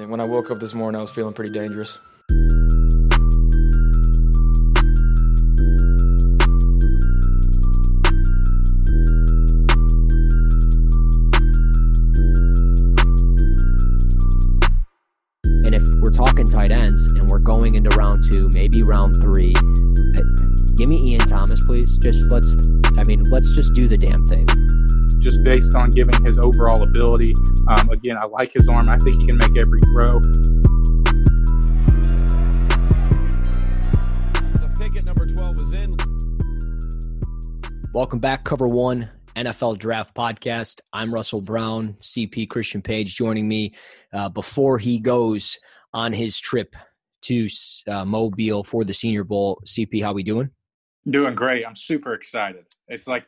And when I woke up this morning, I was feeling pretty dangerous. And if we're talking tight ends and we're going into round two, maybe round three, give me Ian Thomas, please. Let's just do the damn thing. Just based on giving his overall ability. Again, I like his arm. I think he can make every throw. The pick at number 12 is in. Welcome back, Cover 1 NFL Draft Podcast. I'm Russell Brown, CP Christian Page joining me before he goes on his trip to Mobile for the Senior Bowl. CP, how we doing? Doing great. I'm super excited. It's like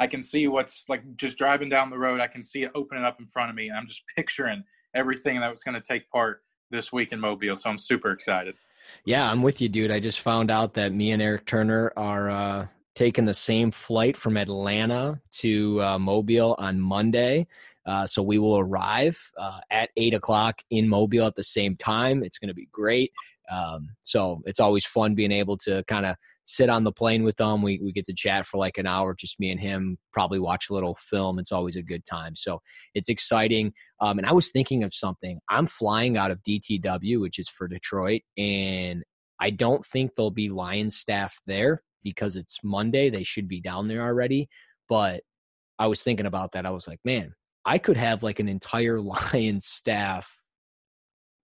I can see what's like just driving down the road. I can see it opening up in front of me, and I'm just picturing everything that was going to take part this week in Mobile. So I'm super excited. Yeah, I'm with you, dude. I just found out that me and Eric Turner are taking the same flight from Atlanta to Mobile on Monday. So we will arrive at 8:00 in Mobile at the same time. It's going to be great. So it's always fun being able to kind of sit on the plane with them. We get to chat for like an hour, just me and him, probably watch a little film. It's always a good time. So it's exciting. And I was thinking of something. I'm flying out of DTW, which is for Detroit. And I don't think there'll be Lions staff there because it's Monday. They should be down there already. But I was thinking about that. I was like, man, I could have like an entire Lions staff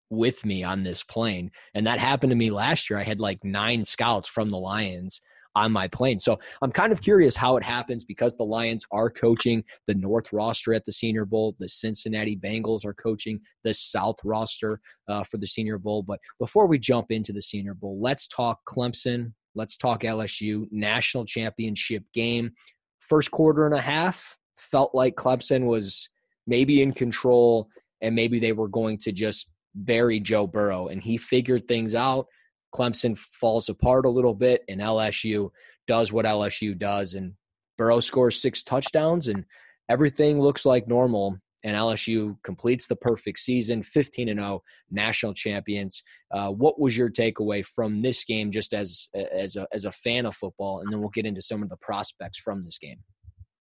with me on this plane. And that happened to me last year. I had like 9 scouts from the Lions on my plane. So I'm kind of curious how it happens because the Lions are coaching the North roster at the Senior Bowl. The Cincinnati Bengals are coaching the South roster for the Senior Bowl. But before we jump into the Senior Bowl, let's talk Clemson. Let's talk LSU. National championship game. First quarter and a half felt like Clemson was maybe in control and maybe they were going to just bury Joe Burrow, and he figured things out. Clemson falls apart a little bit, and LSU does what LSU does, and Burrow scores 6 touchdowns, and everything looks like normal, and LSU completes the perfect season, 15-0, national champions. What was your takeaway from this game just as a fan of football, and then we'll get into some of the prospects from this game?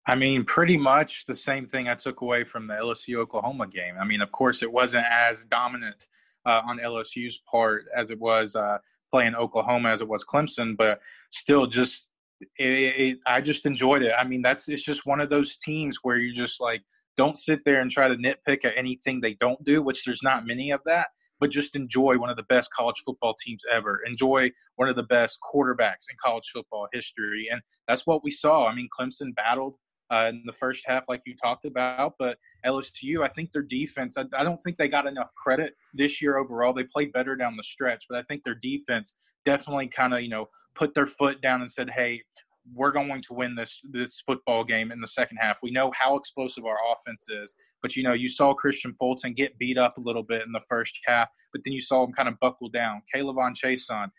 I mean, pretty much the same thing I took away from the LSU-Oklahoma game. I mean, of course, it wasn't as dominant on LSU's part as it was playing Oklahoma as it was Clemson, but still just I just enjoyed it. I mean, it's just one of those teams where you just, like, don't sit there and try to nitpick at anything they don't do, which there's not many of that, but just enjoy one of the best college football teams ever. Enjoy one of the best quarterbacks in college football history, and that's what we saw. I mean, Clemson battled in the first half, like you talked about, but LSU, I think their defense, I don't think they got enough credit this year overall. They played better down the stretch, but I think their defense definitely kind of, put their foot down and said, hey, we're going to win this football game in the second half. We know how explosive our offense is, but, you saw Christian Fulton get beat up a little bit in the first half, but then you saw him kind of buckle down. Kayvon Chase on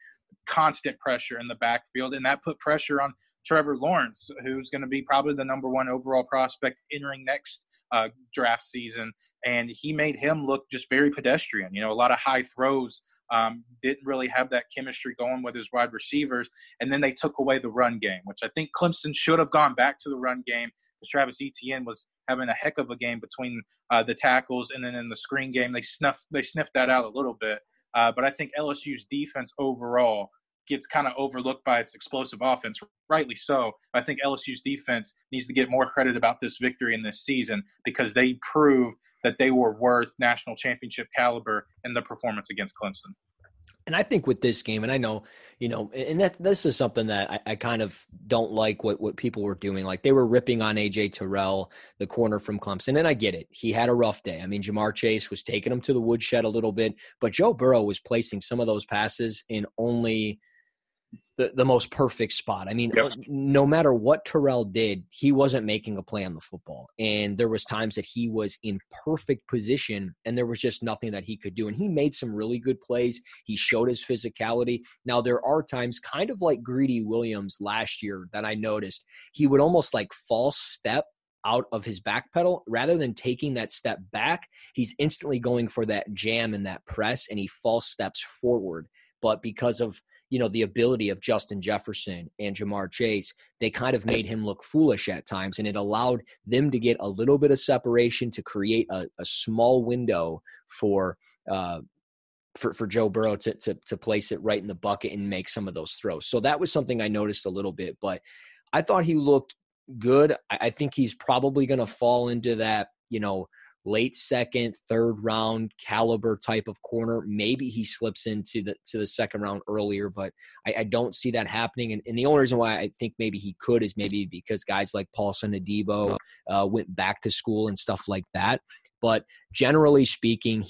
constant pressure in the backfield, and that put pressure on Trevor Lawrence, who's going to be probably the number 1 overall prospect entering next draft season. And he made him look just very pedestrian. A lot of high throws, didn't really have that chemistry going with his wide receivers. And then they took away the run game, which I think Clemson should have gone back to the run game because Travis Etienne was having a heck of a game between the tackles. And then in the screen game, they sniffed that out a little bit. But I think LSU's defense overall gets kind of overlooked by its explosive offense, rightly so. I think LSU's defense needs to get more credit about this victory in this season because they proved that they were worth national championship caliber in the performance against Clemson. And I think with this game, and I know, and this is something that I kind of don't like what people were doing. Like they were ripping on A.J. Terrell, the corner from Clemson, and I get it. He had a rough day. I mean, Ja'Marr Chase was taking him to the woodshed a little bit, but Joe Burrow was placing some of those passes in only – the most perfect spot. I mean, yep. No matter what Terrell did, he wasn't making a play on the football. And there was times that he was in perfect position and there was just nothing that he could do. And he made some really good plays. He showed his physicality. Now there are times kind of like Greedy Williams last year that I noticed he would almost like false step out of his back pedal. Rather than taking that step back, he's instantly going for that jam and that press, and he false steps forward. But because of, you know, the ability of Justin Jefferson and Ja'Marr Chase, they kind of made him look foolish at times, and it allowed them to get a little bit of separation to create a small window for Joe Burrow to place it right in the bucket and make some of those throws. So that was something I noticed a little bit, but I thought he looked good. I think he's probably going to fall into that, you know, late second, third round caliber type of corner. Maybe he slips into the second round earlier, but I don't see that happening. And the only reason why I think maybe he could is maybe because guys like Paulson Adebo went back to school and stuff like that. But generally speaking,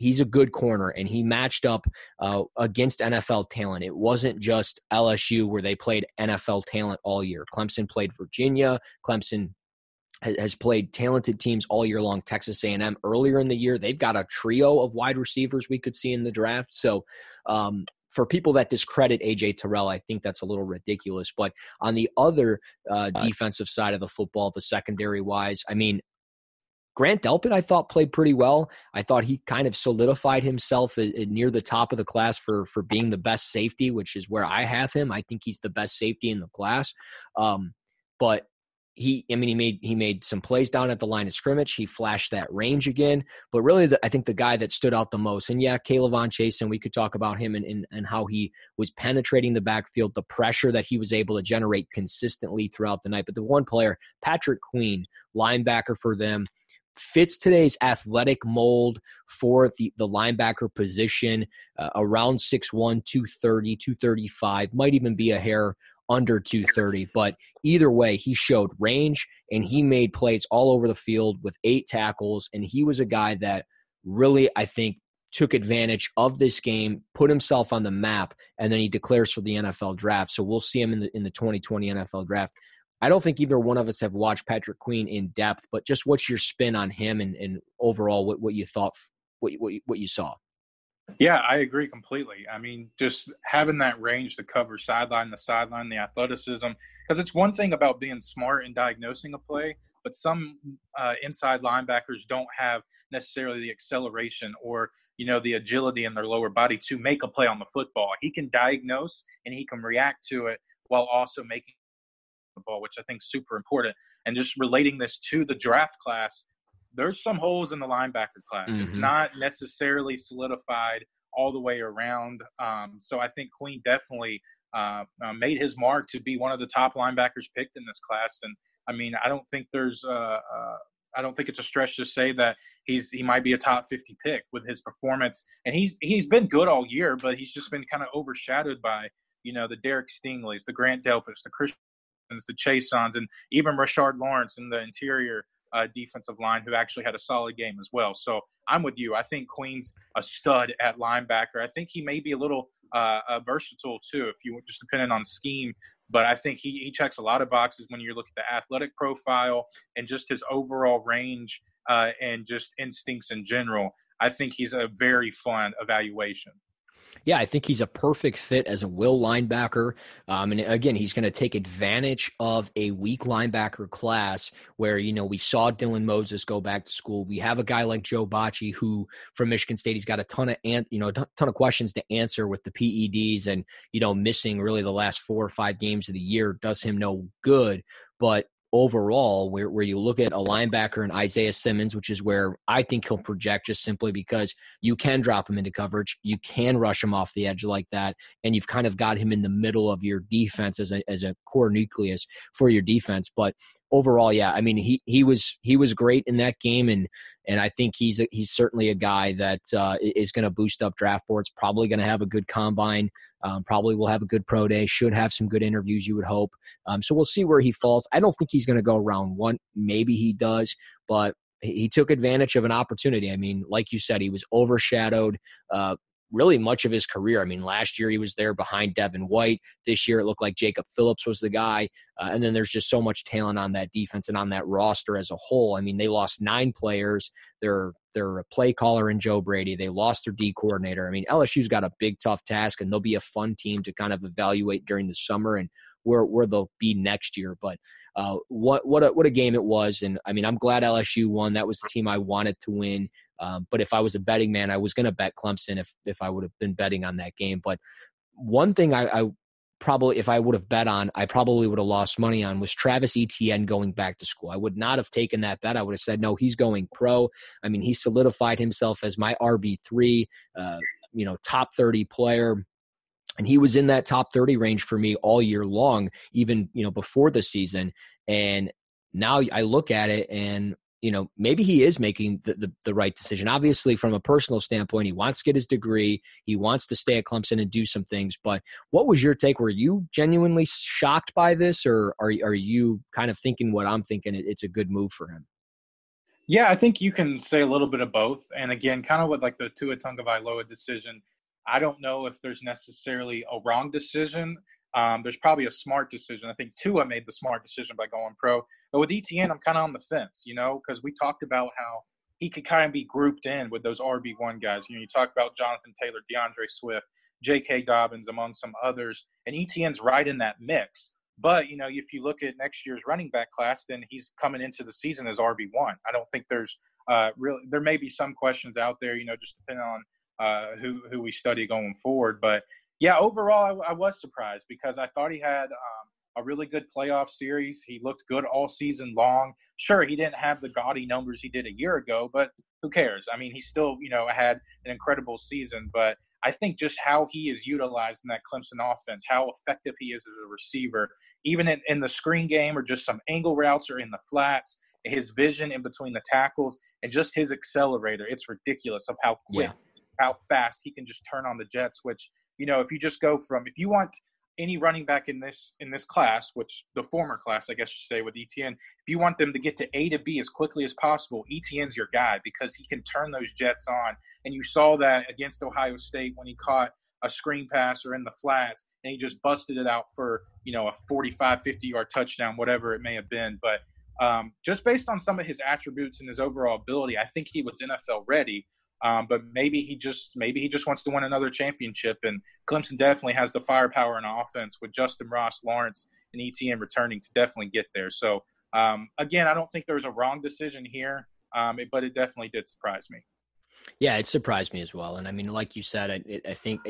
he's a good corner, and he matched up against NFL talent. It wasn't just LSU where they played NFL talent all year. Clemson played Virginia. Clemson has played talented teams all year long. Texas A&M earlier in the year, they've got a trio of wide receivers we could see in the draft. So for people that discredit A.J. Terrell, I think that's a little ridiculous. But on the other defensive side of the football, the secondary-wise, I mean, Grant Delpit, I thought, played pretty well. I thought he kind of solidified himself near the top of the class for being the best safety, which is where I have him. I think he's the best safety in the class. But he made some plays down at the line of scrimmage. He flashed that range again. But really, I think the guy that stood out the most, and yeah, Kayvon Thibodeaux, and we could talk about him and how he was penetrating the backfield, the pressure that he was able to generate consistently throughout the night. But the one player, Patrick Queen, linebacker for them, fits today's athletic mold for the linebacker position, around 6'1", 230, 235, might even be a hair under 230. But either way, he showed range, and he made plays all over the field with 8 tackles, and he was a guy that really, I think, took advantage of this game, put himself on the map, and then he declares for the NFL draft. So we'll see him in the 2020 NFL draft. I don't think either one of us have watched Patrick Queen in depth, but just what's your spin on him and overall what you thought, what you saw? Yeah, I agree completely. I mean, just having that range to cover sideline to sideline, the athleticism, because it's one thing about being smart and diagnosing a play, but some inside linebackers don't have necessarily the acceleration or, you know, the agility in their lower body to make a play on the football. He can diagnose and he can react to it while also making ball, which I think is super important. And just relating this to the draft class, there's some holes in the linebacker class. Mm-hmm. It's not necessarily solidified all the way around. So I think Queen definitely made his mark to be one of the top linebackers picked in this class. And I mean, I don't think it's a stretch to say that he might be a top 50 pick with his performance. And he's been good all year, but he's just been kind of overshadowed by, you know, the Derek Stingley's, the Grant Delpit's, the Christian, the Chasons, and even Rashard Lawrence in the interior defensive line, who actually had a solid game as well. So I'm with you. I think Queen's a stud at linebacker. I think he may be a little versatile too, if you just depending on scheme. But I think he checks a lot of boxes when you look at the athletic profile and just his overall range and just instincts in general. I think he's a very fun evaluation. Yeah, I think he's a perfect fit as a will linebacker. And again, he's going to take advantage of a weak linebacker class where, you know, we saw Dylan Moses go back to school. We have a guy like Joe Bocci, who from Michigan State, he's got a ton of questions to answer with the PEDs and, you know, missing really the last 4 or 5 games of the year does him no good. But overall, where you look at a linebacker and Isaiah Simmons, which is where I think he'll project just simply because you can drop him into coverage, you can rush him off the edge like that, and you've kind of got him in the middle of your defense as a core nucleus for your defense. But overall, yeah, I mean, he was great in that game, and I think he's certainly a guy that is going to boost up draft boards, probably going to have a good combine, probably will have a good pro day, should have some good interviews, you would hope. So we'll see where he falls. I don't think he's going to go round one. Maybe he does, but he took advantage of an opportunity. I mean, like you said, he was overshadowed really much of his career. I mean, last year he was there behind Devin White. This year it looked like Jacob Phillips was the guy. And then there's just so much talent on that defense and on that roster as a whole. I mean, they lost 9 players. They're a play caller in Joe Brady. They lost their D coordinator. I mean, LSU's got a big, tough task, and they'll be a fun team to kind of evaluate during the summer. And where they'll be next year. But what a game it was. And, I mean, I'm glad LSU won. That was the team I wanted to win. But if I was a betting man, I was going to bet Clemson if I would have been betting on that game. But one thing I probably, if I would have bet on, I probably would have lost money on, was Travis Etienne going back to school. I would not have taken that bet. I would have said, no, he's going pro. I mean, he solidified himself as my RB3, top 30 player. And he was in that top 30 range for me all year long, even, before the season. And now I look at it and, maybe he is making the right decision. Obviously, from a personal standpoint, he wants to get his degree. He wants to stay at Clemson and do some things. But what was your take? Were you genuinely shocked by this, or are you kind of thinking what I'm thinking? It's a good move for him. Yeah, I think you can say a little bit of both. And again, kind of with like the Tua Tagovailoa decision, I don't know if there's necessarily a wrong decision. There's probably a smart decision. I think Tua made the smart decision by going pro. But with Etienne, I'm kind of on the fence, because we talked about how he could kind of be grouped in with those RB1 guys. You talk about Jonathan Taylor, DeAndre Swift, J.K. Dobbins, among some others, and Etienne's right in that mix. But, if you look at next year's running back class, then he's coming into the season as RB1. I don't think there's there may be some questions out there, just depending on who we study going forward. But, yeah, overall, I was surprised because I thought he had a really good playoff series. He looked good all season long. Sure, he didn't have the gaudy numbers he did a year ago, but who cares? I mean, he still, had an incredible season. But I think just how he is utilized in that Clemson offense, how effective he is as a receiver, even in the screen game or just some angle routes or in the flats, his vision in between the tackles and just his accelerator, it's ridiculous of how quick, how fast he can just turn on the jets, which – if you just go from – if you want any running back in this class, which the former class, I guess you say, with Etienne, if you want them to get to A to B as quickly as possible, Etienne's your guy because he can turn those jets on. And you saw that against Ohio State when he caught a screen pass or in the flats, and he just busted it out for, a 45, 50-yard touchdown, whatever it may have been. But just based on some of his attributes and his overall ability, I think he was NFL ready. But maybe he just wants to win another championship, and Clemson definitely has the firepower and offense with Justin Ross, Lawrence, and Etienne returning to definitely get there. So again, I don't think there was a wrong decision here, but it definitely did surprise me. Yeah, it surprised me as well. And I mean, like you said, I think,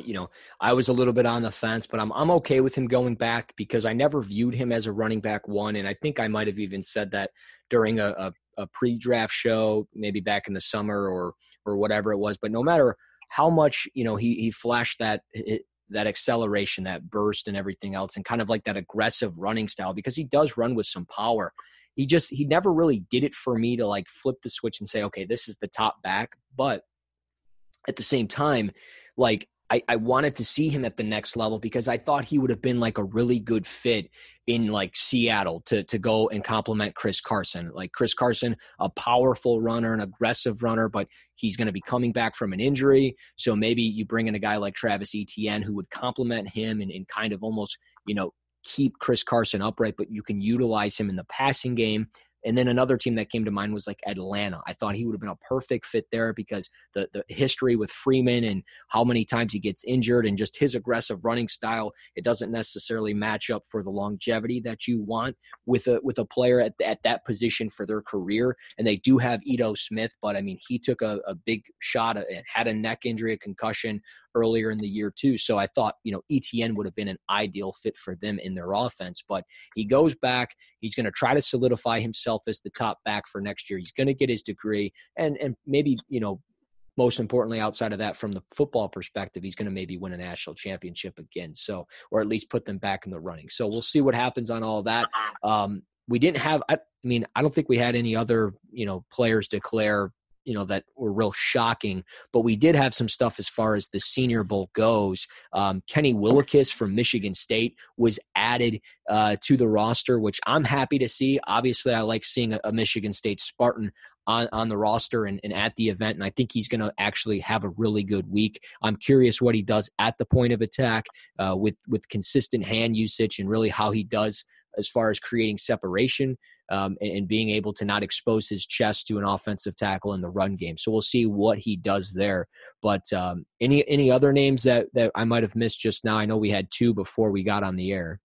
I was a little bit on the fence, but I'm okay with him going back because I never viewed him as a running back one. And I think I might've even said that during a pre-draft show, maybe back in the summer or whatever it was, but no matter how much, he flashed that acceleration, that burst and everything else, and kind of like that aggressive running style, because he does run with some power. He never really did it for me to like flip the switch and say, okay, this is the top back. But at the same time, like I wanted to see him at the next level because I thought he would have been like a really good fit in like Seattle to go and complement Chris Carson. Like Chris Carson, a powerful runner, an aggressive runner, but he's going to be coming back from an injury. So maybe you bring in a guy like Travis Etienne who would complement him and kind of almost, keep Chris Carson upright, but you can utilize him in the passing game. And then another team that came to mind was like Atlanta. I thought he would have been a perfect fit there because the history with Freeman and how many times he gets injured and just his aggressive running style, it doesn't necessarily match up for the longevity that you want with a player at that position for their career. And they do have Ito Smith, but I mean, he took a big shot and had a neck injury, a concussion earlier in the year too. So I thought, Etienne would have been an ideal fit for them in their offense, but he goes back. He's going to try to solidify himself as the top back for next year. He's going to get his degree and maybe, most importantly, outside of that, from the football perspective, he's going to maybe win a national championship again. So, or at least put them back in the running. So we'll see what happens on all that. We didn't have, I don't think we had any other, players declare, that were real shocking, but we did have some stuff as far as the Senior Bowl goes. Kenny Willekes from Michigan State was added to the roster, which I'm happy to see. Obviously, I like seeing a Michigan State Spartan on the roster and at the event, and I think he's going to actually have a really good week. I'm curious what he does at the point of attack with consistent hand usage and really how he does as far as creating separation and being able to not expose his chest to an offensive tackle in the run game. So we'll see what he does there. But any other names that I might have missed just now? I know we had two before we got on the air.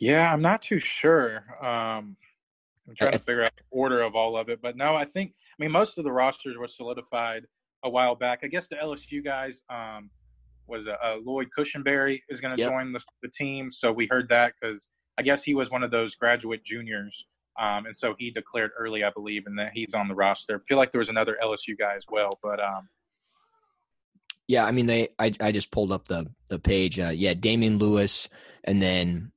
Yeah, I'm not too sure. I'm trying to figure out the order of all of it. But, no, I think – I mean, most of the rosters were solidified a while back. I guess the LSU guys Lloyd Cushenberry is going to join the team. So we heard that because I guess he was one of those graduate juniors. And so he declared early, I believe, and that he's on the roster. I feel like there was another LSU guy as well. But yeah, I mean, I just pulled up the page. Yeah, Damian Lewis, and then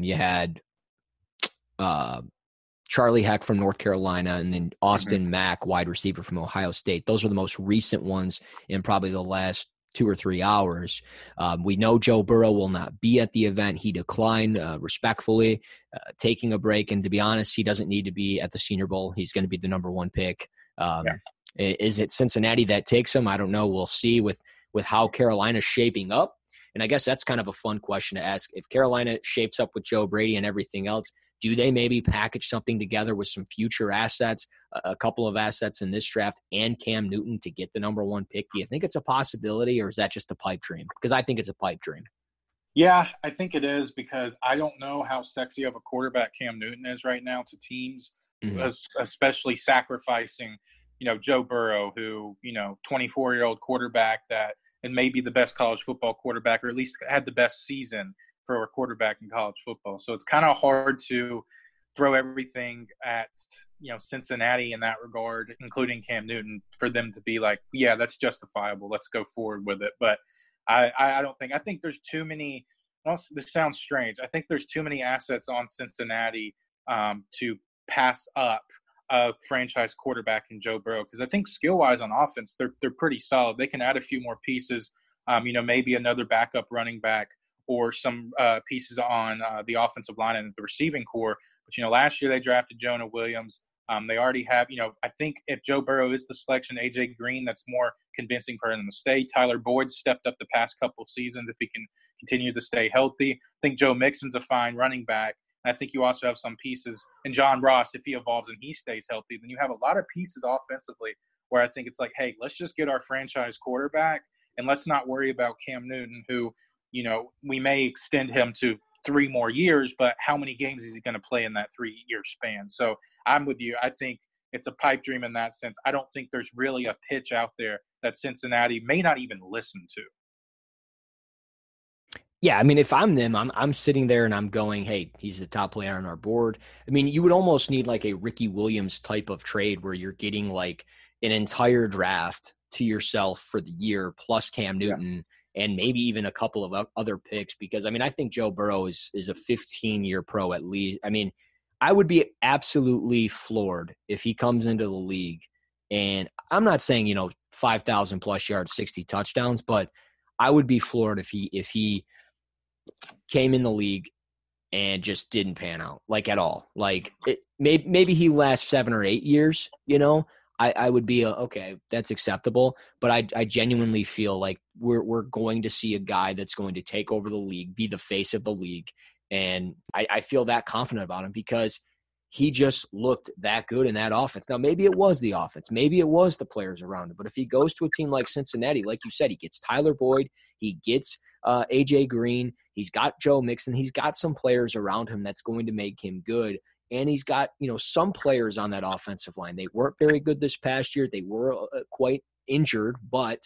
you had Charlie Heck from North Carolina, and then Austin Mack, wide receiver from Ohio State. Those are the most recent ones in probably the last 2 or 3 hours. We know Joe Burrow will not be at the event. He declined respectfully, taking a break. And to be honest, he doesn't need to be at the Senior Bowl. He's going to be the number one pick. Is it Cincinnati that takes him? I don't know. We'll see with how Carolina's shaping up. And I guess that's kind of a fun question to ask. If Carolina shapes up with Joe Brady and everything else, do they maybe package something together with some future assets, a couple of assets in this draft, and Cam Newton to get the number one pick? Do you think it's a possibility, or is that just a pipe dream? Because I think it's a pipe dream. Yeah, I think it is, because I don't know how sexy of a quarterback Cam Newton is right now to teams, especially sacrificing, you know, Joe Burrow, who, you know, 24-year-old quarterback that and maybe the best college football quarterback, or at least had the best season for a quarterback in college football. So it's kind of hard to throw everything at, you know, Cincinnati in that regard, including Cam Newton, for them to be like, yeah, that's justifiable. Let's go forward with it. But I don't think – I think there's too many – this sounds strange. I think there's too many assets on Cincinnati to pass up a franchise quarterback in Joe Burrow, because I think skill-wise on offense, they're pretty solid. They can add a few more pieces, you know, maybe another backup running back, or some pieces on the offensive line and the receiving core. But, you know, last year they drafted Jonah Williams. They already have, you know, I think if Joe Burrow is the selection, A.J. Green, that's more convincing for him to stay. Tyler Boyd stepped up the past couple seasons if he can continue to stay healthy. I think Joe Mixon's a fine running back. And I think you also have some pieces. And John Ross, if he evolves and he stays healthy, then you have a lot of pieces offensively where I think it's like, hey, let's just get our franchise quarterback and let's not worry about Cam Newton, who – you know, we may extend him to 3 more years, but how many games is he going to play in that 3-year span? So I'm with you. I think it's a pipe dream in that sense. I don't think there's really a pitch out there that Cincinnati may not even listen to. Yeah, I mean, if I'm them, I'm sitting there and I'm going, hey, he's the top player on our board. I mean, you would almost need like a Ricky Williams type of trade where you're getting like an entire draft to yourself for the year plus Cam Newton. Yeah. And maybe even a couple of other picks, because, I mean, I think Joe Burrow is a 15-year pro at least. I mean, I would be absolutely floored if he comes into the league. And I'm not saying, you know, 5,000-plus yards, 60 touchdowns, but I would be floored if he came in the league and just didn't pan out, like, at all. Like, maybe he lasts 7 or 8 years, you know? I would be okay. That's acceptable, but I genuinely feel like we're going to see a guy that's going to take over the league, be the face of the league, and I feel that confident about him because he just looked that good in that offense. Now, maybe it was the offense, maybe it was the players around him, but if he goes to a team like Cincinnati, like you said, he gets Tyler Boyd, he gets A.J. Green, he's got Joe Mixon, he's got some players around him that's going to make him good. And he's got, you know, some players on that offensive line. They weren't very good this past year. They were quite injured, but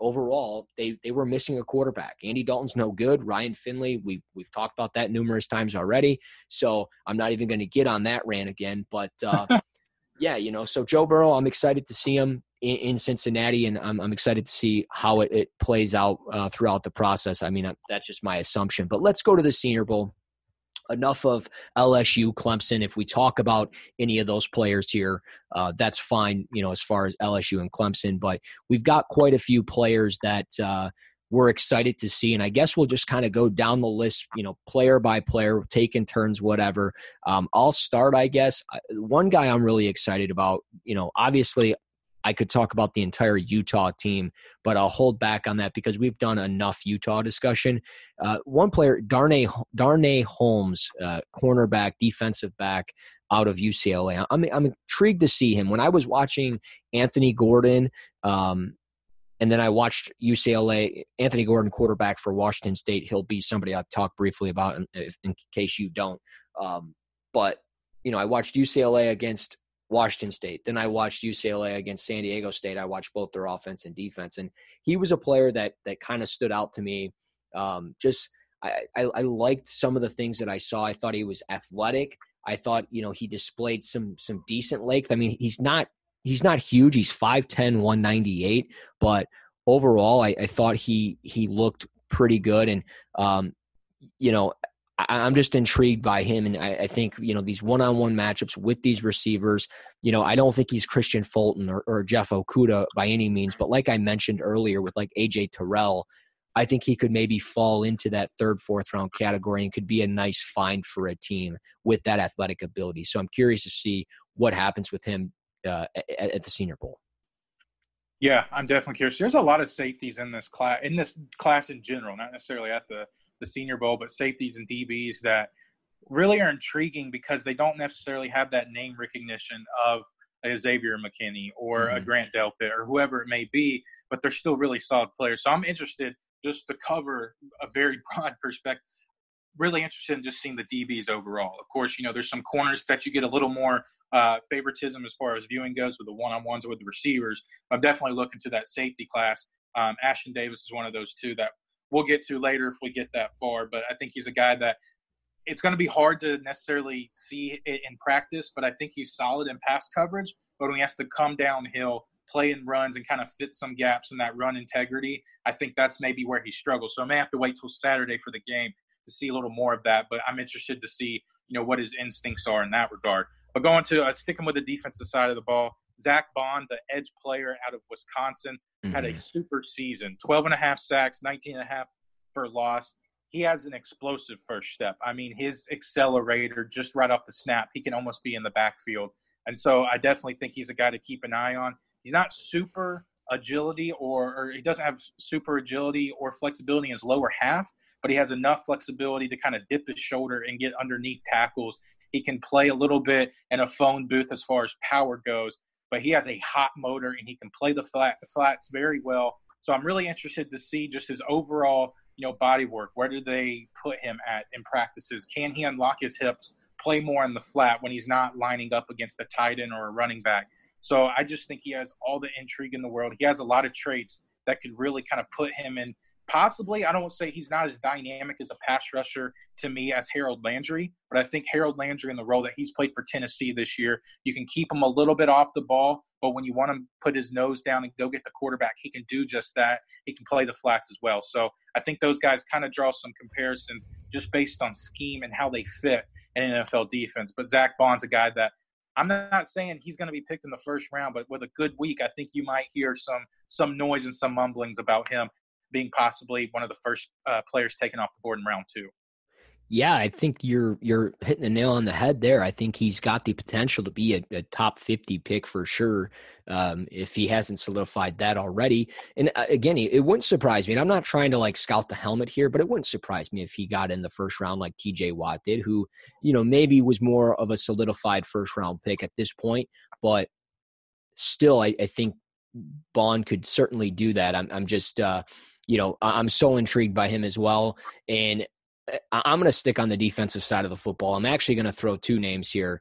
overall they were missing a quarterback. Andy Dalton's no good. Ryan Finley, we've talked about that numerous times already. So I'm not even going to get on that rant again. But yeah, you know, so Joe Burrow, I'm excited to see him in Cincinnati, and I'm excited to see how it plays out throughout the process. I mean, that's just my assumption. But let's go to the Senior Bowl. Enough of LSU, Clemson. If we talk about any of those players here, that's fine, you know, as far as LSU and Clemson. But we've got quite a few players that we're excited to see. And I guess we'll just kind of go down the list, you know, player by player, taking turns, whatever. I'll start, I guess. One guy I'm really excited about, you know, obviously I could talk about the entire Utah team, but I'll hold back on that because we've done enough Utah discussion. One player, Darnay Holmes, cornerback, defensive back out of UCLA. I'm intrigued to see him. When I was watching Anthony Gordon And then I watched UCLA, Anthony Gordon, quarterback for Washington State. He'll be somebody I'll talk briefly about in case you don't. But, you know, I watched UCLA against Washington State. Then I watched UCLA against San Diego State. I watched both their offense and defense. And he was a player that kind of stood out to me. I liked some of the things that I saw. I thought he was athletic. I thought, you know, he displayed some decent length. I mean, he's not huge. He's 5'10", 198. But overall, I thought he looked pretty good. And, you know, I'm just intrigued by him. And I think, you know, these one-on-one matchups with these receivers, you know, I don't think he's Christian Fulton or Jeff Okuda by any means. But like I mentioned earlier with like A.J. Terrell, I think he could maybe fall into that third, fourth round category and could be a nice find for a team with that athletic ability. So I'm curious to see what happens with him at the Senior Bowl. Yeah, I'm definitely curious. There's a lot of safeties in this class in general, not necessarily at the Senior Bowl, but safeties and DBs that really are intriguing because they don't necessarily have that name recognition of a Xavier McKinney or a Grant Delpit or whoever it may be, but they're still really solid players. So I'm interested just to cover a very broad perspective, really interested in just seeing the DBs overall. Of course, you know, there's some corners that you get a little more favoritism as far as viewing goes with the one-on-ones with the receivers. I'm definitely looking to that safety class. Ashton Davis is one of those two that we'll get to later if we get that far, but I think he's a guy that it's going to be hard to necessarily see it in practice, but I think he's solid in pass coverage. But when he has to come downhill, play in runs and kind of fit some gaps in that run integrity, I think that's maybe where he struggles. So I may have to wait till Saturday for the game to see a little more of that, but I'm interested to see, you know, what his instincts are in that regard. But going to sticking with the defensive side of the ball, Zach Bond, the edge player out of Wisconsin, had a super season, 12.5 sacks, 19.5 for loss. He has an explosive first step. I mean, his accelerator just right off the snap, he can almost be in the backfield. And so I definitely think he's a guy to keep an eye on. He's not super agility or he doesn't have super agility or flexibility in his lower half, but he has enough flexibility to kind of dip his shoulder and get underneath tackles. He can play a little bit in a phone booth as far as power goes, but he has a hot motor and he can play the flats very well. So I'm really interested to see just his overall, you know, body work. Where do they put him at in practices? Can he unlock his hips, play more in the flat when he's not lining up against a tight end or a running back? So I just think he has all the intrigue in the world. He has a lot of traits that could really kind of put him in. Possibly, I don't say he's not as dynamic as a pass rusher to me as Harold Landry, but I think Harold Landry in the role that he's played for Tennessee this year, you can keep him a little bit off the ball, but when you want him to put his nose down and go get the quarterback, he can do just that. He can play the flats as well. So I think those guys kind of draw some comparisons just based on scheme and how they fit in an NFL defense. But Zach Bond's a guy that I'm not saying he's going to be picked in the first round, but with a good week, I think you might hear some noise and some mumblings about him being possibly one of the first players taken off the board in round two. Yeah, I think you're hitting the nail on the head there. I think he's got the potential to be a top 50 pick for sure, if he hasn't solidified that already. And again, it wouldn't surprise me, and I'm not trying to like scout the helmet here, but it wouldn't surprise me if he got in the first round like TJ Watt did, who, you know, maybe was more of a solidified first round pick at this point. But still, I think Bond could certainly do that. I'm just you know, I'm so intrigued by him as well. And I'm going to stick on the defensive side of the football. I'm actually going to throw two names here.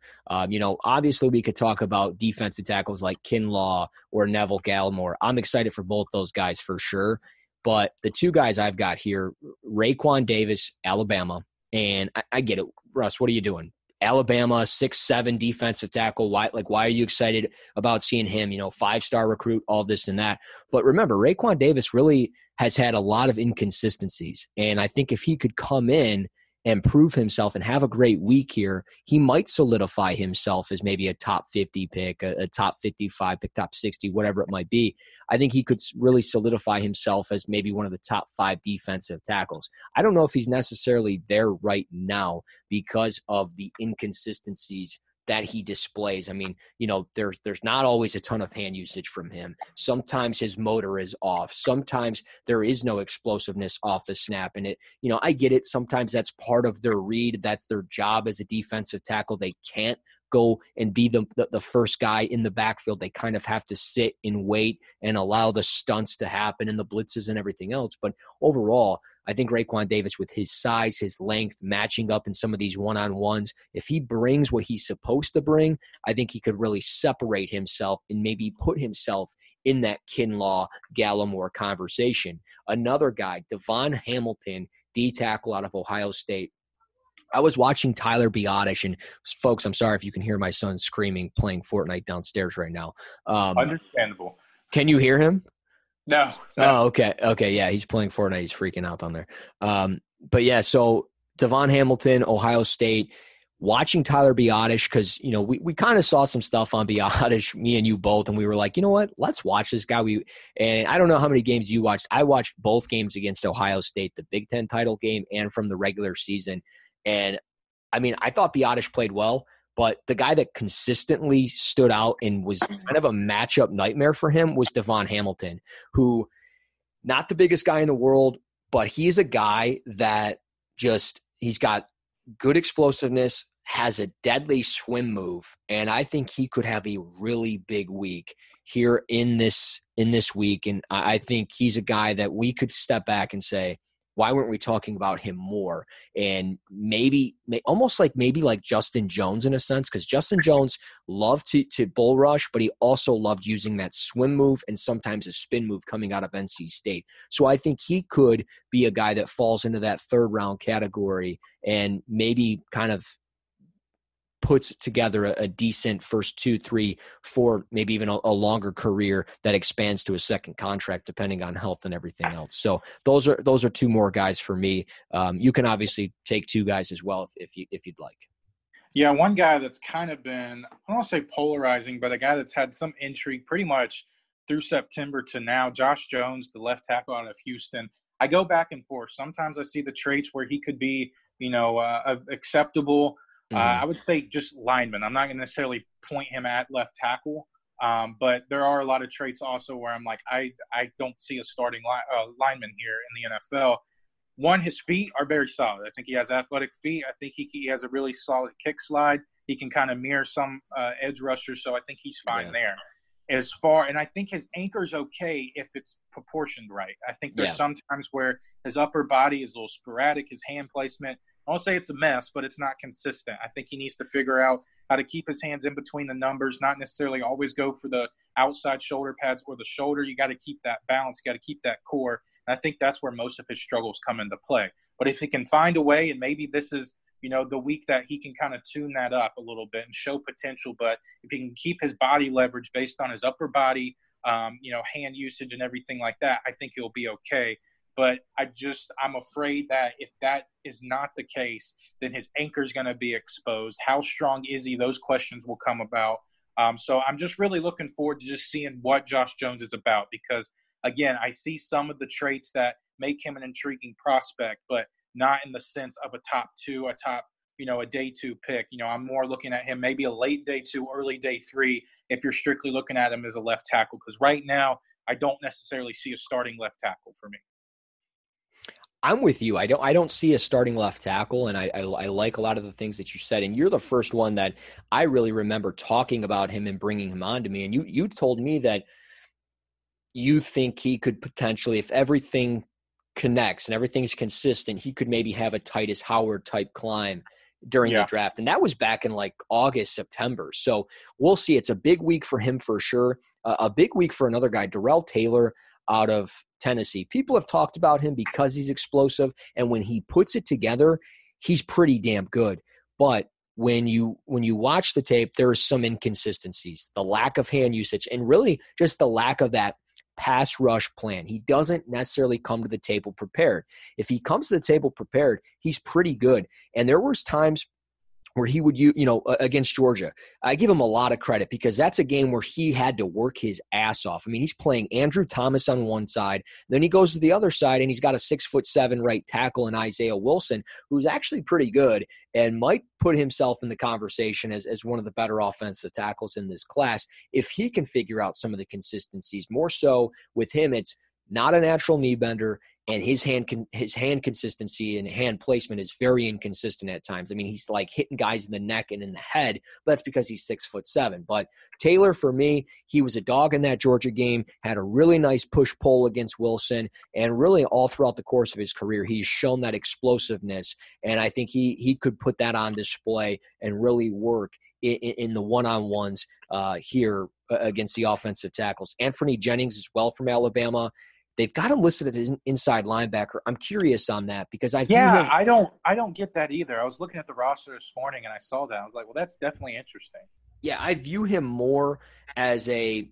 You know, obviously we could talk about defensive tackles like Kinlaw or Neville Gallimore. I'm excited for both those guys for sure. But the two guys I've got here, Raekwon Davis, Alabama. And I get it. Russ, what are you doing? Alabama, 6'7" defensive tackle. Why are you excited about seeing him? You know, 5-star recruit, all this and that. But remember, Raekwon Davis really has had a lot of inconsistencies. And I think if he could come in and prove himself and have a great week here, he might solidify himself as maybe a top 50 pick, a top 55 pick, top 60, whatever it might be. I think he could really solidify himself as maybe one of the top 5 defensive tackles. I don't know if he's necessarily there right now because of the inconsistencies that he displays. I mean, you know, there's not always a ton of hand usage from him. Sometimes his motor is off. Sometimes there is no explosiveness off the snap. And it, you know, I get it. Sometimes that's part of their read. That's their job as a defensive tackle. They can't go and be the first guy in the backfield. They kind of have to sit and wait and allow the stunts to happen and the blitzes and everything else. But overall, I think Raekwon Davis, with his size, his length, matching up in some of these one-on-ones, if he brings what he's supposed to bring, I think he could really separate himself and maybe put himself in that Kinlaw, Gallimore conversation. Another guy, Devon Hamilton, D-tackle out of Ohio State. I was watching Tyler Biotish, and folks, I'm sorry if you can hear my son screaming, playing Fortnite downstairs right now. Understandable. Can you hear him? No. Oh, okay. Okay, yeah, he's playing Fortnite. He's freaking out down there. But, yeah, so Devon Hamilton, Ohio State, watching Tyler Biotish because, you know, we kind of saw some stuff on Biotish, me and you both, and we were like, you know what, let's watch this guy. And I don't know how many games you watched. I watched both games against Ohio State, the Big Ten title game and from the regular season. And, I mean, I thought Biotish played well, but the guy that consistently stood out and was kind of a matchup nightmare for him was Devon Hamilton, who, not the biggest guy in the world, but he's a guy that just – he's got good explosiveness, has a deadly swim move, and I think he could have a really big week here in this week. And I think he's a guy that we could step back and say, why weren't we talking about him more? And maybe like Justin Jones in a sense, because Justin Jones loved to bull rush, but he also loved using that swim move and sometimes a spin move coming out of NC State. So I think he could be a guy that falls into that third round category and maybe kind of puts together a decent first 2, 3, 4, maybe even a longer career that expands to a second contract, depending on health and everything else. So those are two more guys for me. You can obviously take two guys as well if you'd like. Yeah, one guy that's kind of been, I don't want to say polarizing, but a guy that's had some intrigue pretty much through September to now, Josh Jones, the left tackle out of Houston. I go back and forth. Sometimes I see the traits where he could be, you know, acceptable. I would say just lineman. I'm not going to necessarily point him at left tackle, but there are a lot of traits also where I'm like, I don't see a starting lineman here in the NFL. One, his feet are very solid. I think he has athletic feet. I think he has a really solid kick slide. He can kind of mirror some edge rushers, so I think he's fine there. And I think his anchor's okay if it's proportioned right. I think there's sometimes where his upper body is a little sporadic, his hand placement. I won't say it's a mess, but it's not consistent. I think he needs to figure out how to keep his hands in between the numbers, not necessarily always go for the outside shoulder pads or the shoulder. You got to keep that balance. You got to keep that core. And I think that's where most of his struggles come into play. But if he can find a way, and maybe this is, you know, the week that he can kind of tune that up a little bit and show potential. But if he can keep his body leverage based on his upper body, you know, hand usage and everything like that, I think he'll be okay. But I'm afraid that if that is not the case, then his anchor is going to be exposed. How strong is he? Those questions will come about. So I'm just really looking forward to just seeing what Josh Jones is about because, again, I see some of the traits that make him an intriguing prospect, but not in the sense of a top two, a top, you know, a day two pick. You know, I'm more looking at him maybe a late day two, early day three, if you're strictly looking at him as a left tackle, because right now I don't necessarily see a starting left tackle for me. I'm with you. I don't see a starting left tackle, and I like a lot of the things that you said. And you're the first one that I really remember talking about him and bringing him on to me. And you told me that you think he could potentially, if everything connects and everything's consistent, he could maybe have a Titus Howard type climb during the draft. And that was back in like August, September. So we'll see. It's a big week for him for sure. A big week for another guy, Darrell Taylor out of Tennessee. People have talked about him because he's explosive, and when he puts it together, he's pretty damn good. But when you watch the tape, there are some inconsistencies, the lack of hand usage, and really just the lack of that pass rush plan. He doesn't necessarily come to the table prepared. If he comes to the table prepared, he's pretty good. And there was times where he would, you know, against Georgia. I give him a lot of credit because that's a game where he had to work his ass off. I mean, he's playing Andrew Thomas on one side, then he goes to the other side, and he's got a 6'7" right tackle in Isaiah Wilson, who's actually pretty good and might put himself in the conversation as one of the better offensive tackles in this class if he can figure out some of the consistencies. More so with him, it's not a natural knee bender, and his hand consistency and hand placement is very inconsistent at times. I mean, he's like hitting guys in the neck and in the head, but that's because he's 6'7". But Taylor, for me, he was a dog in that Georgia game, had a really nice push-pull against Wilson, and really all throughout the course of his career, he's shown that explosiveness, and I think he could put that on display and really work in the one-on-ones here against the offensive tackles. Anthony Jennings as well from Alabama. They've got him listed as an inside linebacker. I'm curious on that because I don't get that either. I was looking at the roster this morning and I saw that. I was like, well, that's definitely interesting. Yeah, I view him more as an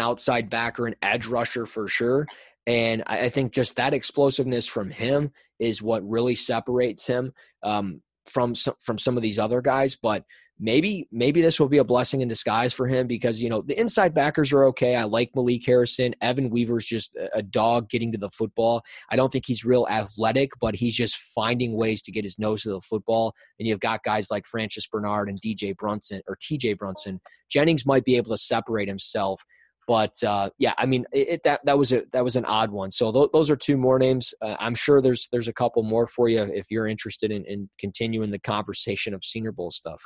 outside backer, an edge rusher for sure. And I think just that explosiveness from him is what really separates him from some of these other guys. But maybe this will be a blessing in disguise for him because, you know, the inside backers are okay. I like Malik Harrison. Evan Weaver's just a dog getting to the football. I don't think he's real athletic, but he's just finding ways to get his nose to the football. And you've got guys like Francis Bernard and TJ Brunson. Jennings might be able to separate himself. But, yeah, I mean, that was an odd one. So those are two more names. I'm sure there's a couple more for you if you're interested in continuing the conversation of Senior Bowl stuff.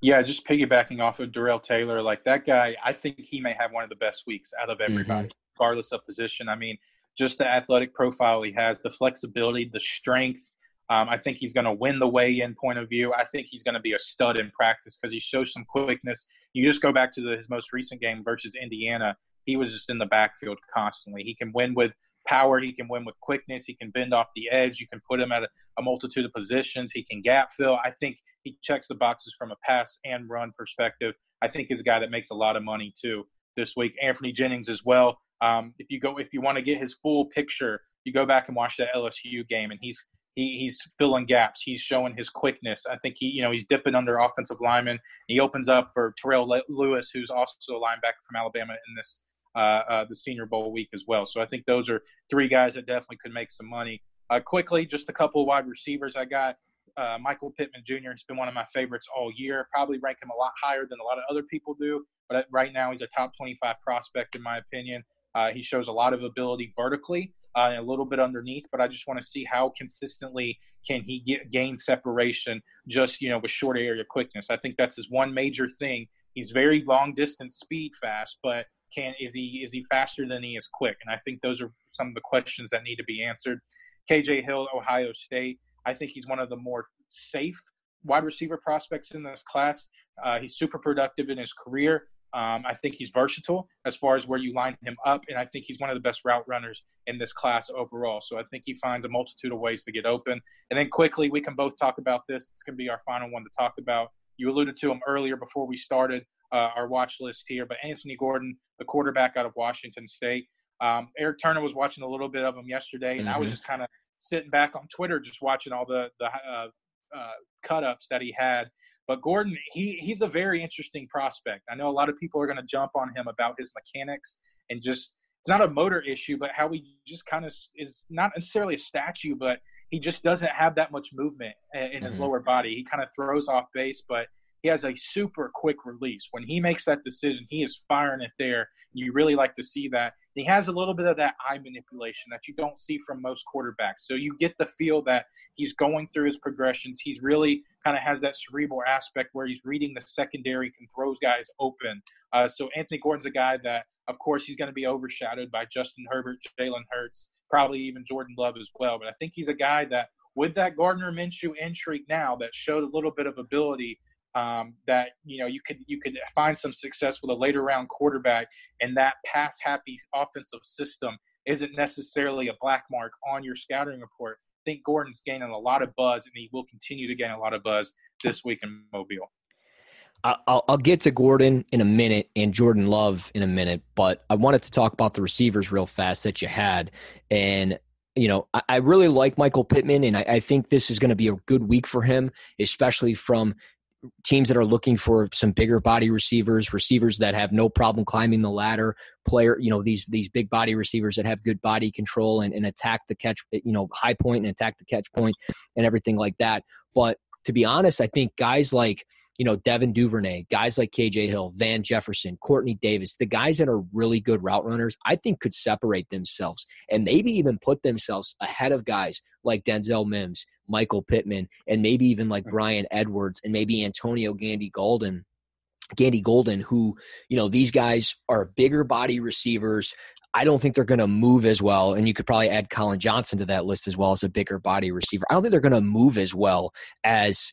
Yeah, just piggybacking off of Darrell Taylor, like that guy, I think he may have one of the best weeks out of everybody, regardless of position. I mean, just the athletic profile he has, the flexibility, the strength. I think he's going to win the weigh-in point of view. I think he's going to be a stud in practice because he shows some quickness. You just go back to his most recent game versus Indiana. He was just in the backfield constantly. He can win with power. He can win with quickness. He can bend off the edge. You can put him at a multitude of positions. He can gap fill. I think he checks the boxes from a pass and run perspective. I think he's a guy that makes a lot of money too this week. Anthony Jennings as well. If you want to get his full picture, you go back and watch that LSU game, and he's filling gaps. He's showing his quickness. I think he's dipping under offensive linemen. He opens up for Terrell Lewis, who's also a linebacker from Alabama in this the Senior Bowl week as well. So I think those are three guys that definitely could make some money. Quickly, just a couple of wide receivers. I got Michael Pittman Jr. He's been one of my favorites all year. Probably rank him a lot higher than a lot of other people do, but right now he's a top 25 prospect in my opinion. He shows a lot of ability vertically and a little bit underneath, but I just want to see how consistently can he gain separation just, with short area quickness. I think that's his one major thing. He's very long distance speed fast, but is he faster than he is quick? And I think those are some of the questions that need to be answered. KJ Hill, Ohio State. I think he's one of the more safe wide receiver prospects in this class. He's super productive in his career. I think he's versatile as far as where you line him up, and I think he's one of the best route runners in this class overall. So I think he finds a multitude of ways to get open. And then quickly, we can both talk about this. It's going to be our final one to talk about. You alluded to him earlier before we started our watch list here, but Anthony Gordon, the quarterback out of Washington State. Eric Turner was watching a little bit of him yesterday, and I was just kind of sitting back on Twitter just watching all the cut-ups that he had. But Gordon, he's a very interesting prospect. I know a lot of people are going to jump on him about his mechanics and just – it's not a motor issue, but how he just kind of is not necessarily a statue, but he just doesn't have that much movement in his lower body. He kind of throws off base, but he has a super quick release. When he makes that decision, he is firing it there. You really like to see that. And he has a little bit of that eye manipulation that you don't see from most quarterbacks. So you get the feel that he's going through his progressions. He's really kind of has that cerebral aspect where he's reading the secondary and throws guys open. So Anthony Gordon's a guy that, of course, he's going to be overshadowed by Justin Herbert, Jalen Hurts, probably even Jordan Love as well. But I think he's a guy that, with that Gardner Minshew intrigue now, that showed a little bit of ability that you could find some success with a later round quarterback, and that pass happy offensive system isn't necessarily a black mark on your scouting report. I think Gordon's gaining a lot of buzz, and he will continue to gain a lot of buzz this week in Mobile. I'll get to Gordon in a minute and Jordan Love in a minute, but I wanted to talk about the receivers real fast that you had. And I really like Michael Pittman, and I think this is going to be a good week for him, especially from teams that are looking for some bigger body receivers that have no problem climbing the ladder, these big body receivers that have good body control and attack the catch, high point and attack the catch point and everything like that. But to be honest, I think guys like you know, Devin Duvernay, guys like KJ Hill, Van Jefferson, Courtney Davis, the guys that are really good route runners, I think could separate themselves and maybe even put themselves ahead of guys like Denzel Mims, Michael Pittman, and maybe even like Brian Edwards and maybe Antonio Gandy Golden, who, you know, these guys are bigger body receivers. I don't think they're going to move as well. And you could probably add Colin Johnson to that list as well as a bigger body receiver. I don't think they're going to move as well as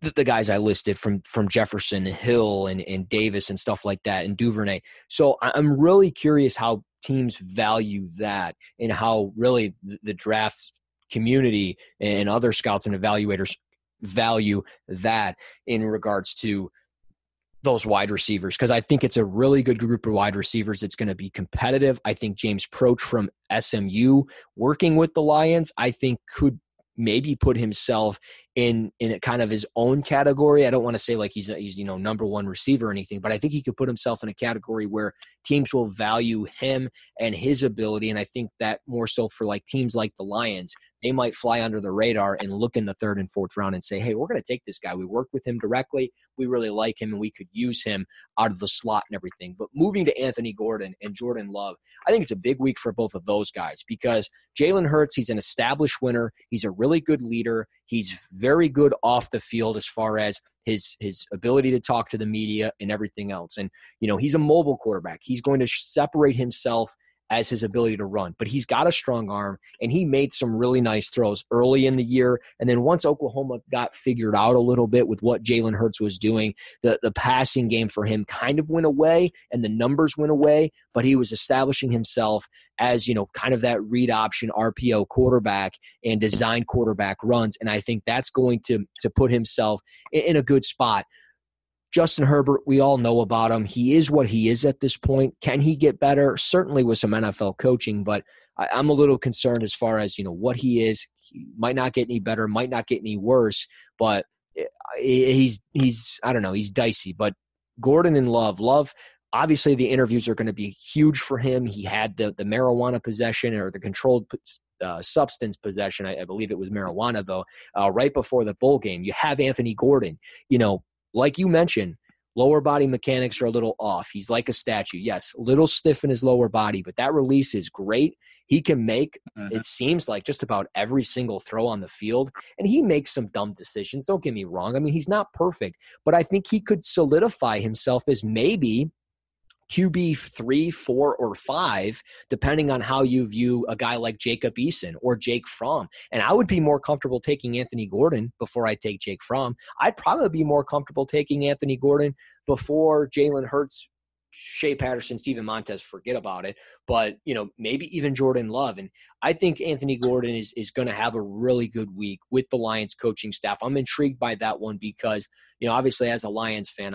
the guys I listed from Jefferson, Hill, and Davis and stuff like that, and Duvernay. So I'm really curious how teams value that and how really the draft community and other scouts and evaluators value that in regards to those wide receivers, because I think it's a really good group of wide receivers that's going to be competitive. I think James Proche from SMU working with the Lions, I think could maybe put himself in a kind of his own category. I don't want to say like he's you know, number one receiver or anything, but I think he could put himself in a category where teams will value him and his ability. And I think that more so for like teams like the Lions, they might fly under the radar and look in the third and fourth round and say, hey, we're going to take this guy. We worked with him directly. We really like him and we could use him out of the slot and everything. But moving to Anthony Gordon and Jordan Love, I think it's a big week for both of those guys because Jalen Hurts, he's an established winner. He's a really good leader. He's very good off the field as far as his ability to talk to the media and everything else. And, you know, he's a mobile quarterback. He's going to separate himself as his ability to run, but he's got a strong arm and he made some really nice throws early in the year. And then once Oklahoma got figured out a little bit with what Jalen Hurts was doing, the passing game for him kind of went away and the numbers went away, but he was establishing himself as, you know, kind of that read option RPO quarterback and design quarterback runs. And I think that's going to put himself in a good spot. Justin Herbert, we all know about him. He is what he is at this point. Can he get better? Certainly with some NFL coaching, but I'm a little concerned as far as, you know, what he is. He might not get any better, might not get any worse, but he's I don't know, he's dicey. But Gordon and Love, obviously the interviews are going to be huge for him. He had the marijuana possession or the controlled substance possession. I believe it was marijuana though, right before the bowl game. You have Anthony Gordon, you know, like you mentioned, lower body mechanics are a little off. He's like a statue. Yes, a little stiff in his lower body, but that release is great. He can make, it seems like, just about every single throw on the field. And he makes some dumb decisions. Don't get me wrong. I mean, he's not perfect, but I think he could solidify himself as maybe QB 3, 4, or 5, depending on how you view a guy like Jacob Eason or Jake Fromm. And I would be more comfortable taking Anthony Gordon before I take Jake Fromm. I'd probably be more comfortable taking Anthony Gordon before Jalen Hurts, Shea Patterson, Steven Montez, forget about it. But, you know, maybe even Jordan Love. And I think Anthony Gordon is going to have a really good week with the Lions coaching staff. I'm intrigued by that one because, you know, obviously as a Lions fan,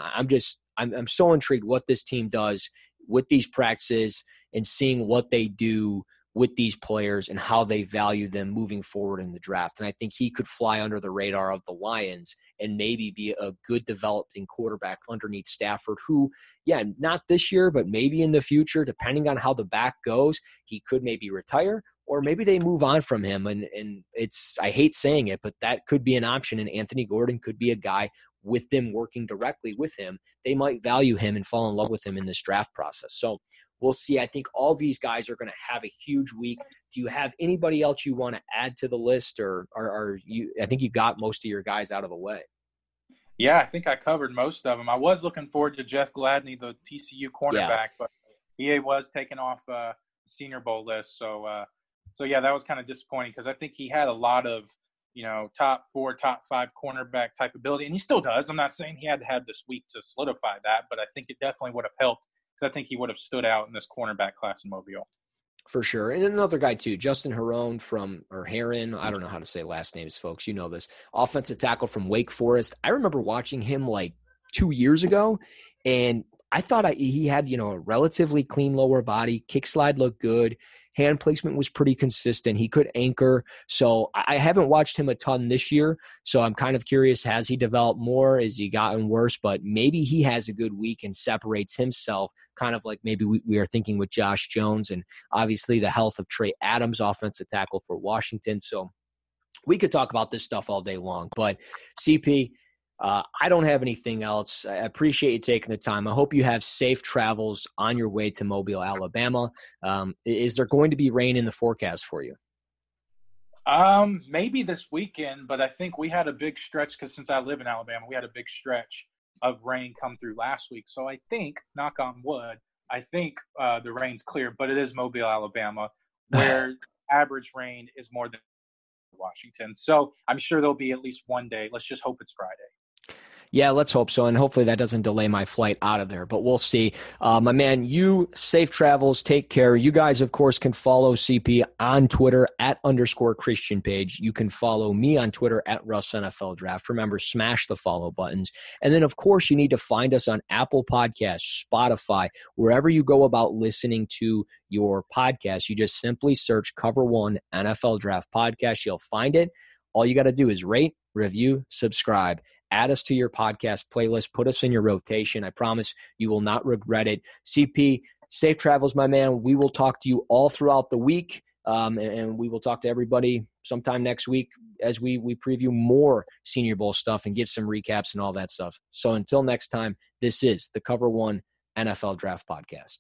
I'm so intrigued what this team does with these practices and seeing what they do with these players and how they value them moving forward in the draft. And I think he could fly under the radar of the Lions and maybe be a good developing quarterback underneath Stafford, who, yeah, not this year, but maybe in the future, depending on how the back goes, he could maybe retire or maybe they move on from him. And it's, I hate saying it, but that could be an option. And Anthony Gordon could be a guy with them working directly with him, they might value him and fall in love with him in this draft process. So we'll see. I think all these guys are going to have a huge week. Do you have anybody else you want to add to the list, or are you? I think you got most of your guys out of the way. Yeah, I think I covered most of them. I was looking forward to Jeff Gladney, the TCU cornerback, but he was taken off Senior Bowl list. So yeah, that was kind of disappointing because I think he had a lot of, you know, top 4, top 5 cornerback type ability. And he still does. I'm not saying he had to have this week to solidify that, but I think it definitely would have helped because I think he would have stood out in this cornerback class in Mobile. For sure. And another guy too, Justin Herron Herron. I don't know how to say last names, folks. You know this. Offensive tackle from Wake Forest. I remember watching him like 2 years ago and I thought he had, you know, a relatively clean lower body. Kick slide looked good. Hand placement was pretty consistent. He could anchor. So I haven't watched him a ton this year. So I'm kind of curious, has he developed more? Has he gotten worse? But maybe he has a good week and separates himself, kind of like maybe we are thinking with Josh Jones and obviously the health of Trey Adams, offensive tackle for Washington. So we could talk about this stuff all day long. But CP, I don't have anything else. I appreciate you taking the time. I hope you have safe travels on your way to Mobile, Alabama. Is there going to be rain in the forecast for you? Maybe this weekend, but I think we had a big stretch because since I live in Alabama, we had a big stretch of rain come through last week. So I think, knock on wood, the rain's clear, but it is Mobile, Alabama, where average rain is more than Washington. So I'm sure there'll be at least one day. Let's just hope it's Friday. Yeah, let's hope so. And hopefully that doesn't delay my flight out of there, but we'll see. My man, you, safe travels, take care. You guys, of course, can follow CP on Twitter @_Christian Page. You can follow me on Twitter @RussNFLDraft. Remember, smash the follow buttons. And then, of course, you need to find us on Apple Podcasts, Spotify, wherever you go about listening to your podcast. You just simply search Cover 1 NFL Draft Podcast. You'll find it. All you got to do is rate, review, subscribe. Add us to your podcast playlist. Put us in your rotation. I promise you will not regret it. CP, safe travels, my man. We will talk to you all throughout the week, and we will talk to everybody sometime next week as we preview more Senior Bowl stuff and give some recaps and all that stuff. So until next time, this is the Cover 1 NFL Draft Podcast.